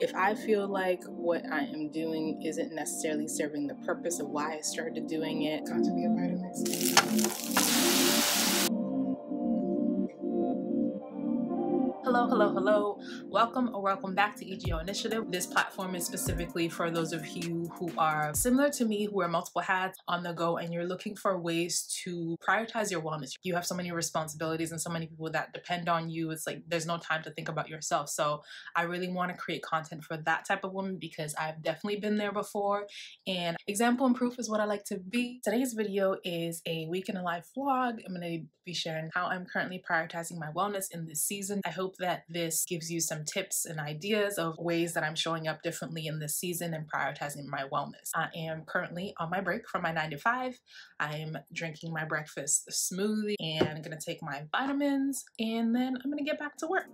If I feel like what I am doing isn't necessarily serving the purpose of why I started doing it, got to be a Vitamix. Hello. Welcome or welcome back to EGO Initiative. This platform is specifically for those of you who are similar to me, who wear multiple hats on the go, and you're looking for ways to prioritize your wellness. You have so many responsibilities and so many people that depend on you. It's like there's no time to think about yourself. So I really want to create content for that type of woman because I've definitely been there before. And example and proof is what I like to be. Today's video is a week in a life vlog. I'm going to be sharing how I'm currently prioritizing my wellness in this season. I hope that this gives you some tips and ideas of ways that I'm showing up differently in this season and prioritizing my wellness. I am currently on my break from my 9 to 5. I am drinking my breakfast smoothie and I'm gonna take my vitamins and then I'm gonna get back to work.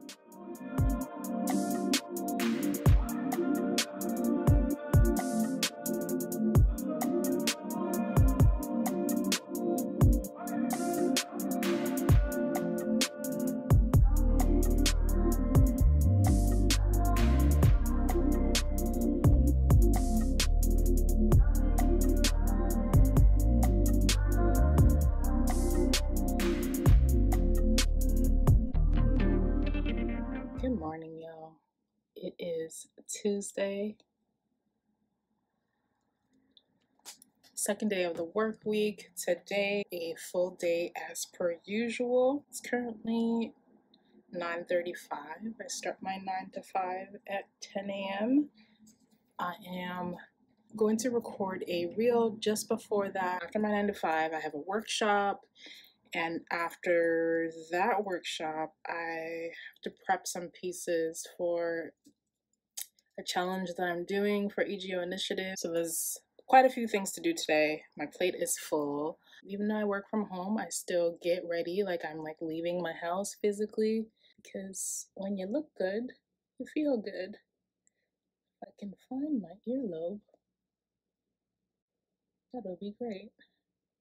It is Tuesday, second day of the work week. Today, a full day as per usual. It's currently 9:35. I start my 9 to 5 at 10 a.m. I am going to record a reel just before that. After my 9 to 5, I have a workshop. And after that workshop, I have to prep some pieces for a challenge that I'm doing for EGO Initiative. So there's quite a few things to do today. My plate is full. Even though I work from home, I still get ready. Like I'm like leaving my house physically, because when you look good, you feel good. If I can find my earlobe, that'll be great.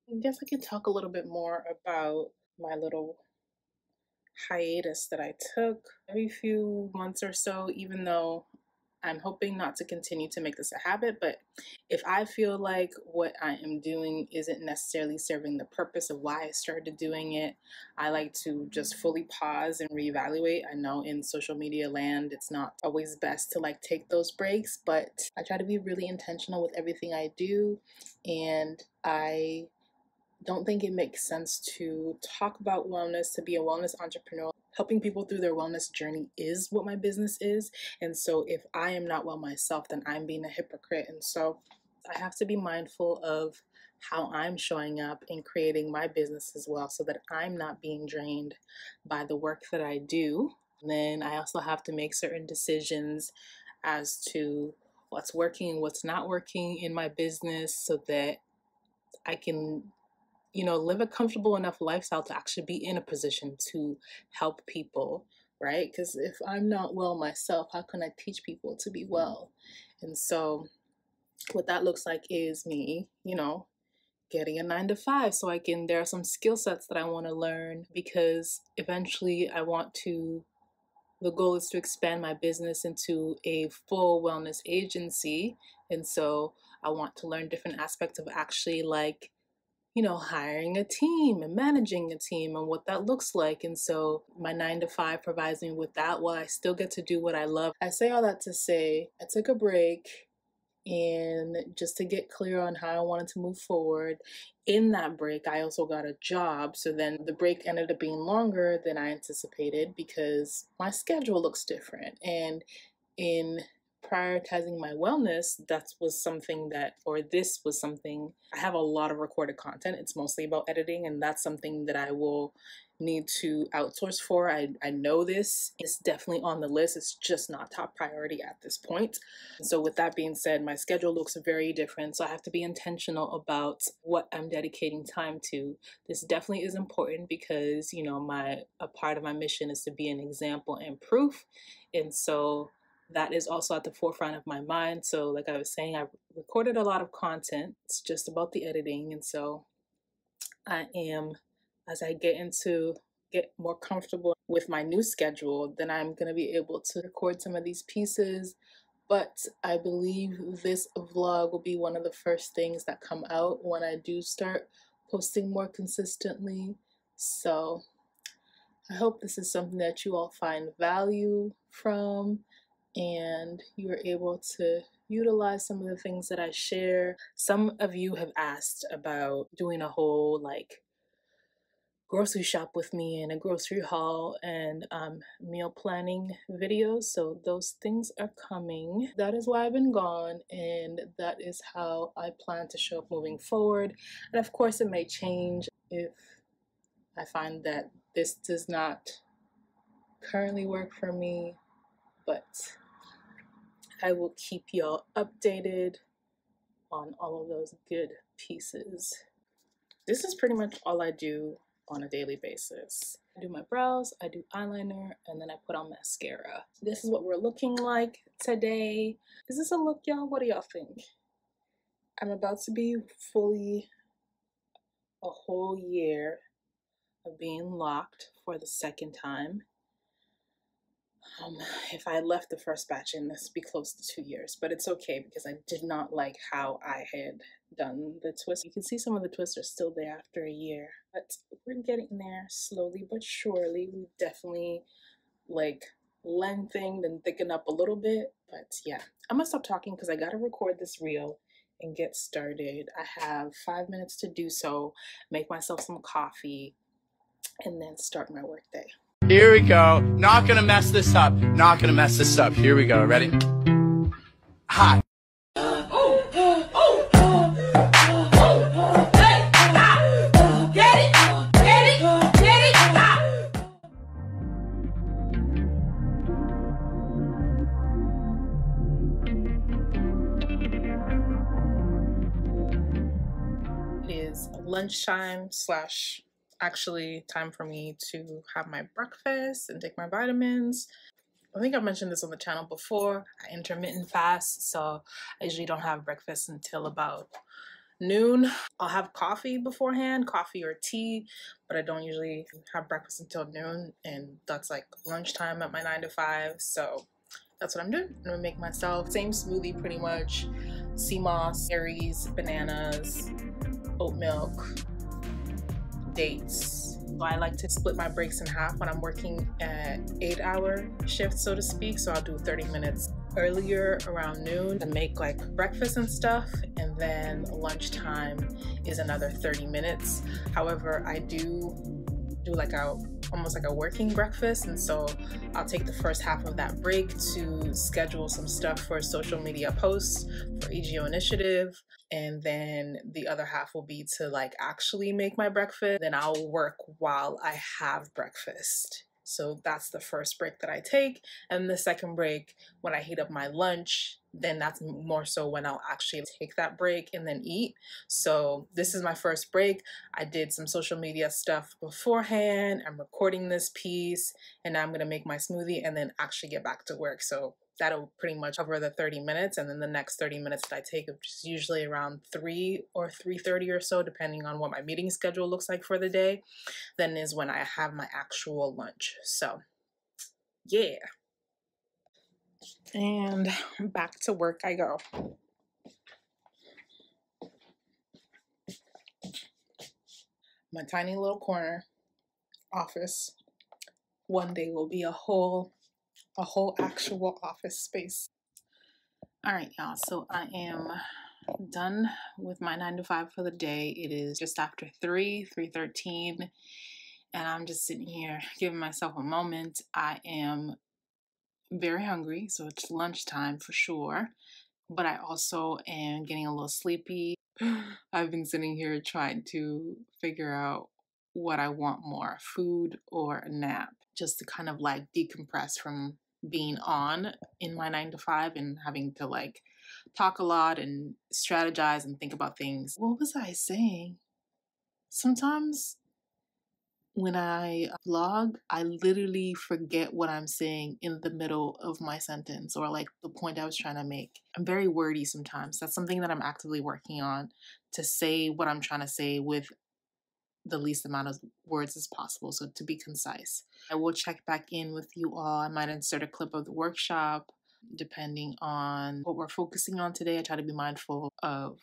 I guess I can talk a little bit more about my little hiatus that I took every few months or so, even though I'm hoping not to continue to make this a habit. But if I feel like what I am doing isn't necessarily serving the purpose of why I started doing it, I like to just fully pause and reevaluate. I know in social media land, it's not always best to like take those breaks, but I try to be really intentional with everything I do, and I don't think it makes sense to talk about wellness, to be a wellness entrepreneur. Helping people through their wellness journey is what my business is. And so if I am not well myself, then I'm being a hypocrite. And so I have to be mindful of how I'm showing up and creating my business as well, so that I'm not being drained by the work that I do. And then I also have to make certain decisions as to what's working and what's not working in my business, so that I can, you know, live a comfortable enough lifestyle to actually be in a position to help people, right? Because if I'm not well myself, how can I teach people to be well? And so what that looks like is me, you know, getting a 9 to 5, so I can, there are some skill sets that I want to learn, because eventually I want to, the goal is to expand my business into a full wellness agency. And so I want to learn different aspects of actually, like, you know, hiring a team and managing a team and what that looks like. And so my 9 to 5 provides me with that, while I still get to do what I love. I say all that to say I took a break, and just to get clear on how I wanted to move forward. In that break, I also got a job. So then the break ended up being longer than I anticipated, because my schedule looks different. And in prioritizing my wellness, this was something I have a lot of recorded content. It's mostly about editing, and that's something that I will need to outsource for. I know this is definitely on the list. It's just not top priority at this point. And so with that being said, my schedule looks very different. So I have to be intentional about what I'm dedicating time to. This definitely is important, because, you know, a part of my mission is to be an example and proof. And so that is also at the forefront of my mind. So like I was saying, I recorded a lot of content. It's just about the editing. And so I am, as I get more comfortable with my new schedule, then I'm going to be able to record some of these pieces, but I believe this vlog will be one of the first things that come out when I do start posting more consistently. So I hope this is something that you all find value from and you are able to utilize some of the things that I share. Some of you have asked about doing a whole like grocery shop with me and a grocery haul and meal planning videos. So those things are coming. That is why I've been gone, and that is how I plan to show up moving forward. And of course it may change if I find that this does not currently work for me, but I will keep y'all updated on all of those good pieces. This is pretty much all I do on a daily basis. I do my brows, I do eyeliner, and then I put on mascara. This is what we're looking like today. Is this a look, y'all? What do y'all think? I'm about to be fully a whole year of being locked for the second time. If I had left the first batch in, this would be close to 2 years, but it's okay because I did not like how I had done the twist. You can see some of the twists are still there after a year, but we're getting there slowly but surely. We definitely like lengthened and thickened up a little bit, but yeah. I'm gonna stop talking because I gotta record this reel and get started. I have 5 minutes to do so, make myself some coffee, and then start my work day. Here we go. Not gonna mess this up. Not gonna mess this up. Here we go. Ready? Hi. It is lunchtime slash actually time for me to have my breakfast and take my vitamins. I think I mentioned this on the channel before. I intermittent fast, so I usually don't have breakfast until about noon. I'll have coffee beforehand, coffee or tea, but I don't usually have breakfast until noon, and that's like lunchtime at my 9 to 5. So that's what I'm doing. I'm gonna make myself same smoothie pretty much. Sea moss, berries, bananas, oat milk, dates. So I like to split my breaks in half when I'm working at 8-hour shifts, so to speak. So I'll do 30 minutes earlier around noon and make like breakfast and stuff, and then lunchtime is another 30 minutes. However, I do like almost like a working breakfast, and so I'll take the first half of that break to schedule some stuff for social media posts for EGO Initiative, and then the other half will be to like actually make my breakfast. Then I'll work while I have breakfast. So that's the first break that I take, and the second break when I heat up my lunch, then that's more so when I'll actually take that break and then eat. So this is my first break. I did some social media stuff beforehand. I'm recording this piece, and now I'm gonna make my smoothie and then actually get back to work. So that'll pretty much cover the 30 minutes, and then the next 30 minutes that I take is just usually around 3 or 3:30 or so, depending on what my meeting schedule looks like for the day. Then is when I have my actual lunch. So yeah. And back to work I go. My tiny little corner office one day will be a whole actual office space. All right, y'all, so I am done with my 9 to 5 for the day. It is just after 3:13, and I'm just sitting here giving myself a moment. I am very hungry, so it's lunchtime for sure, but I also am getting a little sleepy. I've been sitting here trying to figure out what I want more, food or a nap, just to kind of like decompress from being on in my 9 to 5 and having to like talk a lot and strategize and think about things. What was I saying? Sometimes when I vlog, I literally forget what I'm saying in the middle of my sentence, or like the point I was trying to make. I'm very wordy sometimes. That's something that I'm actively working on, to say what I'm trying to say with the least amount of words as possible, so to be concise. I will check back in with you all. I might insert a clip of the workshop. depending on what we're focusing on today. I try to be mindful of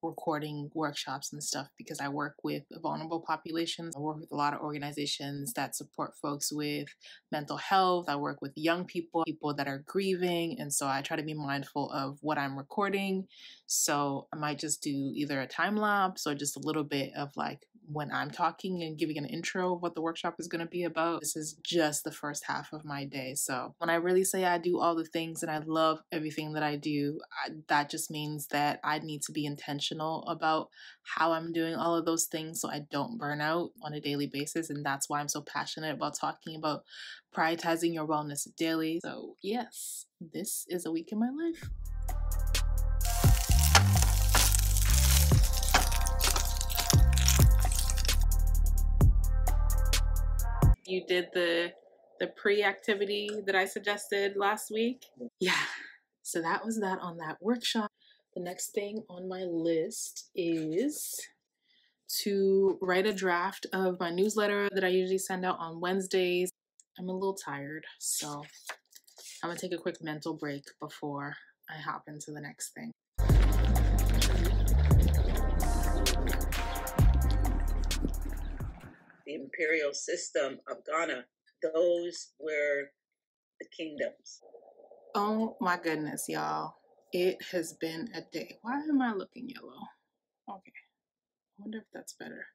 recording workshops and stuff because I work with vulnerable populations. I work with a lot of organizations that support folks with mental health. I work with young people, people that are grieving. And so I try to be mindful of what I'm recording. So I might just do either a time lapse or just a little bit of like when I'm talking and giving an intro of what the workshop is going to be about. This is just the first half of my day. So when I really say I do all the things and I love everything that I do, that just means that I need to be intentional about how I'm doing all of those things so I don't burn out on a daily basis. And that's why I'm so passionate about talking about prioritizing your wellness daily. So yes, this is a week in my life. You did the pre-activity that I suggested last week. Yeah, so that was that on that workshop. The next thing on my list is to write a draft of my newsletter that I usually send out on Wednesdays. I'm a little tired, so I'm gonna take a quick mental break before I hop into the next thing. The imperial system of Ghana, those were the kingdoms. Oh my goodness, y'all. It has been a day. Why am I looking yellow? Okay. I wonder if that's better.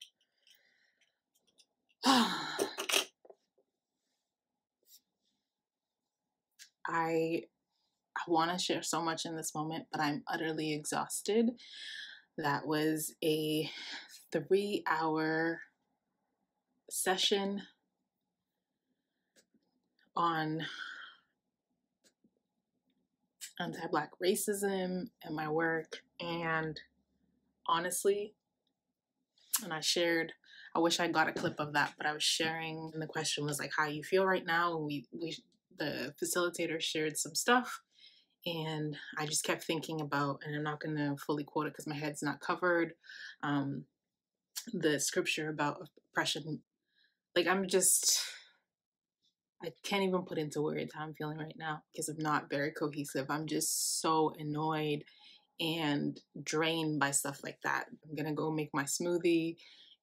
I want to share so much in this moment, but I'm utterly exhausted. That was a 3-hour session on anti-Black racism and my work, and honestly, and I wish I got a clip of that, but I was sharing, and the question was like, how you feel right now? And the facilitator shared some stuff, and I just kept thinking about, and I'm not going to fully quote it because my head's not covered, the scripture about oppression. Like, I can't even put into words how I'm feeling right now because I'm not very cohesive. I'm just so annoyed and drained by stuff like that. I'm gonna go make my smoothie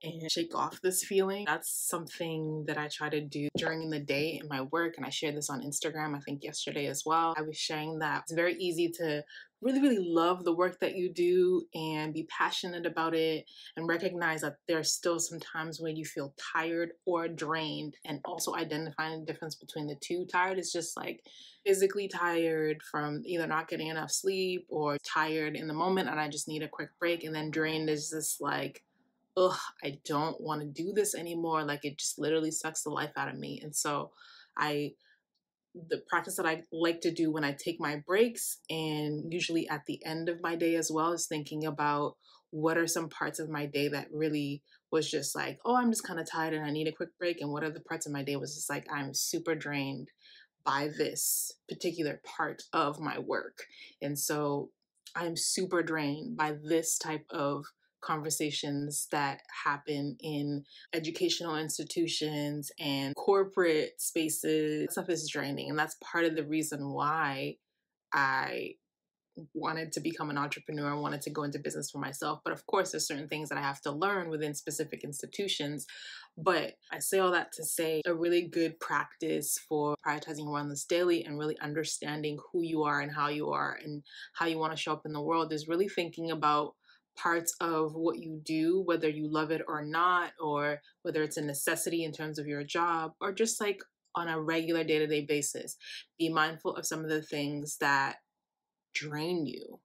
and shake off this feeling. That's something that I try to do during the day in my work, and I shared this on Instagram, I think yesterday as well. I was sharing that it's very easy to really, really love the work that you do and be passionate about it and recognize that there's still some times when you feel tired or drained, and also identifying the difference between the two. Tired is just like physically tired from either not getting enough sleep or tired in the moment and I just need a quick break, and then drained is just like, ugh, I don't want to do this anymore. Like, it just literally sucks the life out of me. And so the practice that I like to do when I take my breaks, and usually at the end of my day as well, is thinking about what are some parts of my day that really was just like, oh, I'm just kind of tired and I need a quick break. And what other parts of my day was just like, I'm super drained by this particular part of my work. And so I'm super drained by this type of conversations that happen in educational institutions and corporate spaces. That stuff is draining, and that's part of the reason why I wanted to become an entrepreneur. I wanted to go into business for myself, but of course there's certain things that I have to learn within specific institutions. But I say all that to say, a really good practice for prioritizing wellness daily and really understanding who you are and how you are and how you want to show up in the world is really thinking about parts of what you do, whether you love it or not, or whether it's a necessity in terms of your job, or just like on a regular day-to-day basis. Be mindful of some of the things that drain you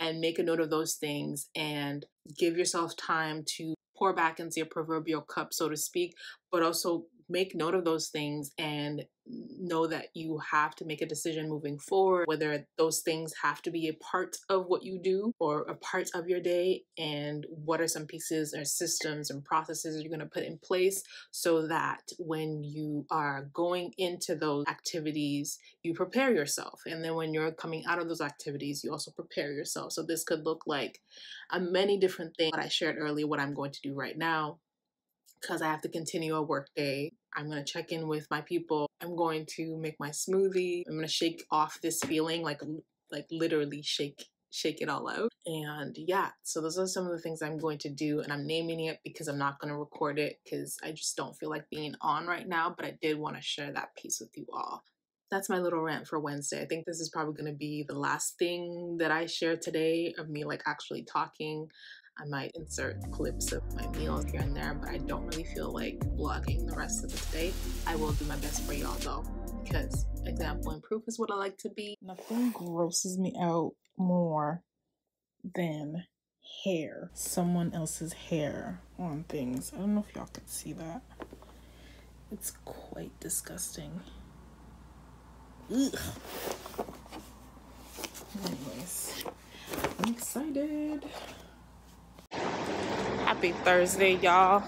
and make a note of those things and give yourself time to pour back into your proverbial cup, so to speak, but also make note of those things and know that you have to make a decision moving forward, whether those things have to be a part of what you do or a part of your day, and what are some pieces or systems and processes you're going to put in place so that when you are going into those activities, you prepare yourself. And then when you're coming out of those activities, you also prepare yourself. So this could look like many different things that I shared earlier, what I'm going to do right now. because I have to continue a work day. I'm going to check in with my people. I'm going to make my smoothie. I'm going to shake off this feeling, like literally shake it all out. And yeah, so those are some of the things I'm going to do, and I'm naming it because I'm not going to record it because I just don't feel like being on right now, but I did want to share that piece with you all. That's my little rant for Wednesday. I think this is probably going to be the last thing that I share today of me like actually talking. I might insert clips of my meals here and there, but I don't really feel like vlogging the rest of the day. I will do my best for y'all though, because example and proof is what I like to be. Nothing grosses me out more than hair. Someone else's hair on things. I don't know if y'all can see that. It's quite disgusting. Ugh. Anyways, I'm excited. Happy Thursday, y'all.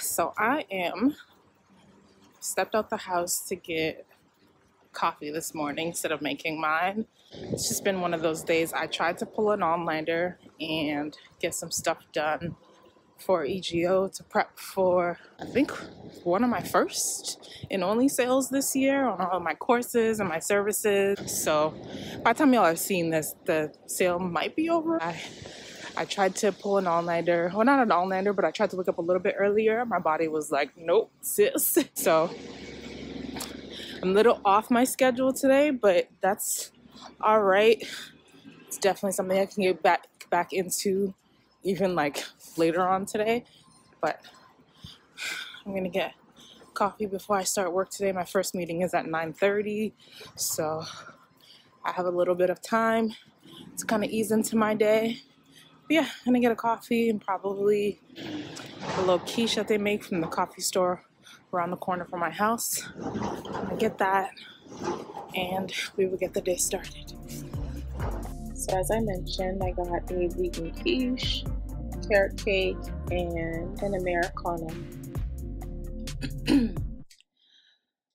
So I am stepped out the house to get coffee this morning instead of making mine. It's just been one of those days. I tried to pull an all-nighter and get some stuff done for EGO to prep for, I think, one of my first and only sales this year on all of my courses and my services. So by the time y'all are seeing this, the sale might be over. I tried to pull an all-nighter. Well, not an all-nighter, but I tried to wake up a little bit earlier. My body was like, nope, sis. So I'm a little off my schedule today, but that's all right. It's definitely something I can get back into even like later on today. But I'm gonna get coffee before I start work today. My first meeting is at 9:30, so I have a little bit of time to kind of ease into my day. But yeah, I'm gonna get a coffee and probably a little quiche that they make from the coffee store around the corner from my house. I get that, and we will get the day started. So as I mentioned, I got a vegan quiche, carrot cake, and an Americano.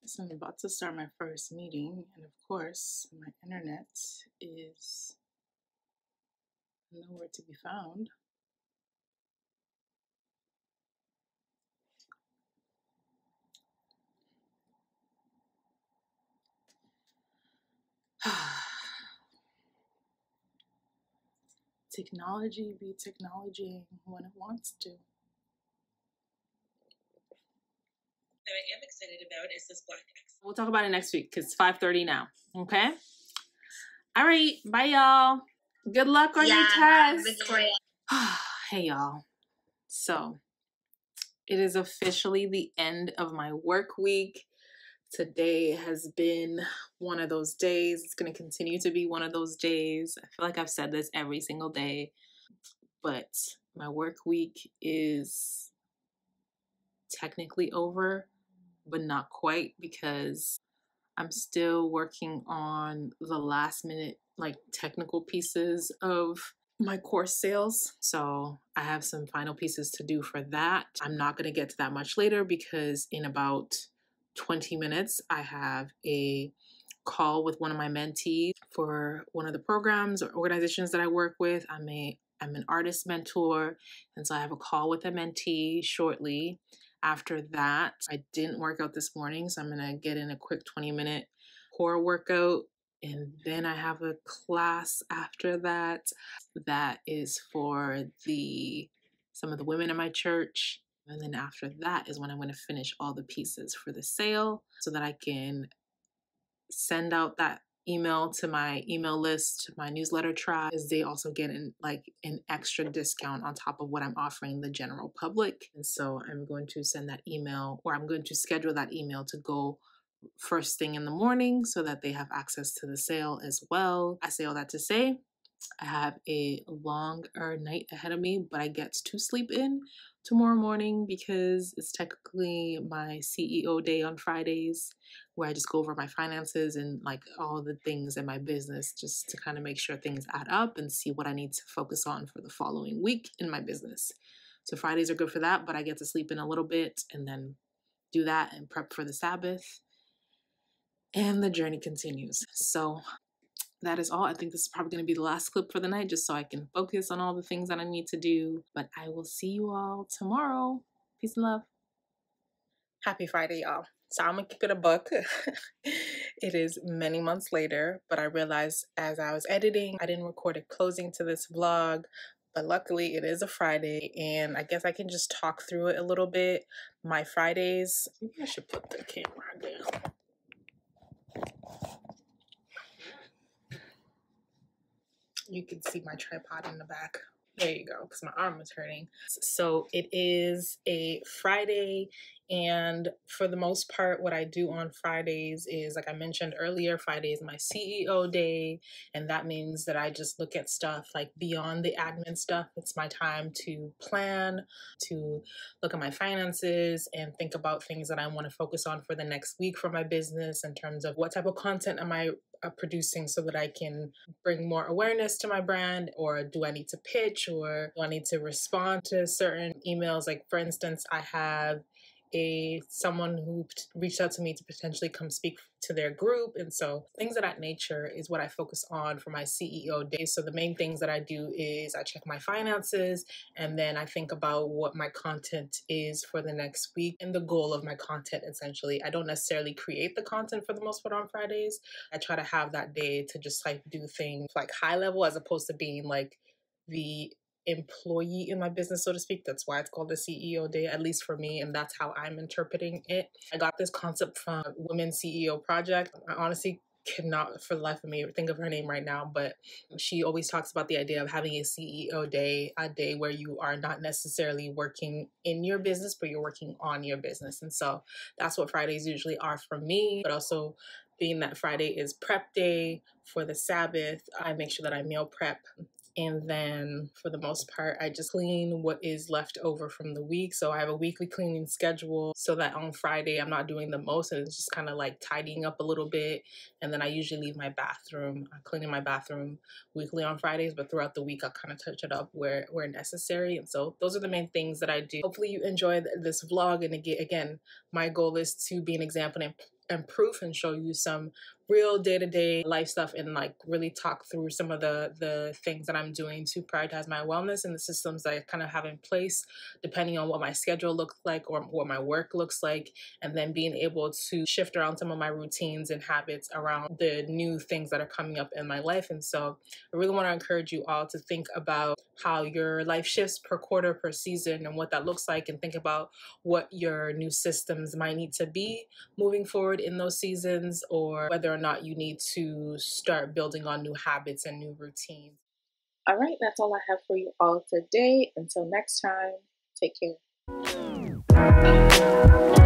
So I'm about to start my first meeting, and of course, my internet is nowhere to be found. Technology be technology when it wants to. That I am excited about is this black X. We'll talk about it next week because it's 5:30 now. Okay. All right. Bye, y'all. Good luck on your test. Hey, y'all. So it is officially the end of my work week. Today has been one of those days. It's going to continue to be one of those days. I feel like I've said this every single day, but my work week is technically over, but not quite, because I'm still working on the last minute, like, technical pieces of my course sales. So I have some final pieces to do for that. I'm not going to get to that much later because in about 20 minutes, I have a call with one of my mentees for one of the programs or organizations that I work with. I'm an artist mentor, and so I have a call with a mentee shortly after that. I didn't work out this morning, so I'm gonna get in a quick 20-minute core workout, and then I have a class after that. That is for some of the women in my church. And then after that is when I'm going to finish all the pieces for the sale so that I can send out that email to my email list, my newsletter tribe, as they also get an extra discount on top of what I'm offering the general public. And so I'm going to send that email, or I'm going to schedule that email to go first thing in the morning so that they have access to the sale as well. I say all that to say, I have a longer night ahead of me, but I get to sleep in tomorrow morning because it's technically my CEO day on Fridays, where I just go over my finances and like all the things in my business just to kind of make sure things add up and see what I need to focus on for the following week in my business. So Fridays are good for that, but I get to sleep in a little bit and then do that and prep for the Sabbath. And the journey continues. So that is all. I think this is probably going to be the last clip for the night, just so I can focus on all the things that I need to do. But I will see you all tomorrow. Peace and love. Happy Friday, y'all. So I'm going to keep it a buck. It is many months later, but I realized as I was editing, I didn't record a closing to this vlog. But luckily, it is a Friday, and I guess I can just talk through it a little bit. My Fridays, maybe I should put the camera down. You can see my tripod in the back. There you go, because my arm was hurting. So it is a Friday, and for the most part, what I do on Fridays is, like I mentioned earlier, Friday is my CEO day, and that means that I just look at stuff like beyond the admin stuff. It's my time to plan, to look at my finances, and think about things that I want to focus on for the next week for my business in terms of what type of content am I producing so that I can bring more awareness to my brand, or do I need to pitch, or do I need to respond to certain emails? Like, for instance, I have someone who reached out to me to potentially come speak to their group, and so things of that nature is what I focus on for my CEO day. So the main things that I do is I check my finances, and then I think about what my content is for the next week and the goal of my content. Essentially, I don't necessarily create the content for the most part on Fridays. I try to have that day to just like do things like high level, as opposed to being like the employee in my business, so to speak. That's why it's called the CEO day, at least for me, and that's how I'm interpreting it. I got this concept from Women CEO Project. I honestly cannot for the life of me think of her name right now, but she always talks about the idea of having a CEO day, a day where you are not necessarily working in your business, but you're working on your business. And so that's what Fridays usually are for me. But also, being that Friday is prep day for the Sabbath, I make sure that I meal prep. And then for the most part, I just clean what is left over from the week. So I have a weekly cleaning schedule so that on Friday, I'm not doing the most, and it's just kind of like tidying up a little bit. And then I usually leave my bathroom, I'm cleaning my bathroom weekly on Fridays, but throughout the week, I'll kind of touch it up where necessary. And so those are the main things that I do. Hopefully you enjoyed this vlog. And again, my goal is to be an example and proof, and show you some real day-to-day life stuff, and like really talk through some of the things that I'm doing to prioritize my wellness and the systems that I kind of have in place depending on what my schedule looks like or what my work looks like, and then being able to shift around some of my routines and habits around the new things that are coming up in my life. And so I really want to encourage you all to think about how your life shifts per quarter, per season, and what that looks like, and think about what your new systems might need to be moving forward in those seasons, or whether or not you need to start building on new habits and new routines. All right, that's all I have for you all today. Until next time, take care.